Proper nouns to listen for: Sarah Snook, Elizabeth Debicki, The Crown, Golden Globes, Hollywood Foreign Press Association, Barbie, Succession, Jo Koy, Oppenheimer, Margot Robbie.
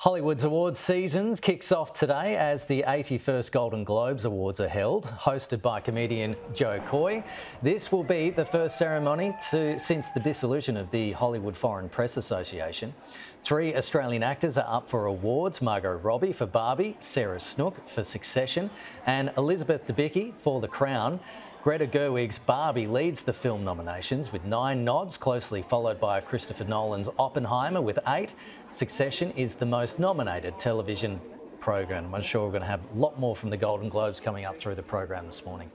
Hollywood's awards season kicks off today as the 81st Golden Globes Awards are held, hosted by comedian Jo Koy. This will be the first ceremony since the dissolution of the Hollywood Foreign Press Association. Three Australian actors are up for awards: Margot Robbie for Barbie, Sarah Snook for Succession, and Elizabeth Debicki for The Crown. Greta Gerwig's Barbie leads the film nominations with 9 nods, closely followed by Christopher Nolan's Oppenheimer with 8. Succession is the most nominated television program. I'm sure we're going to have a lot more from the Golden Globes coming up through the program this morning.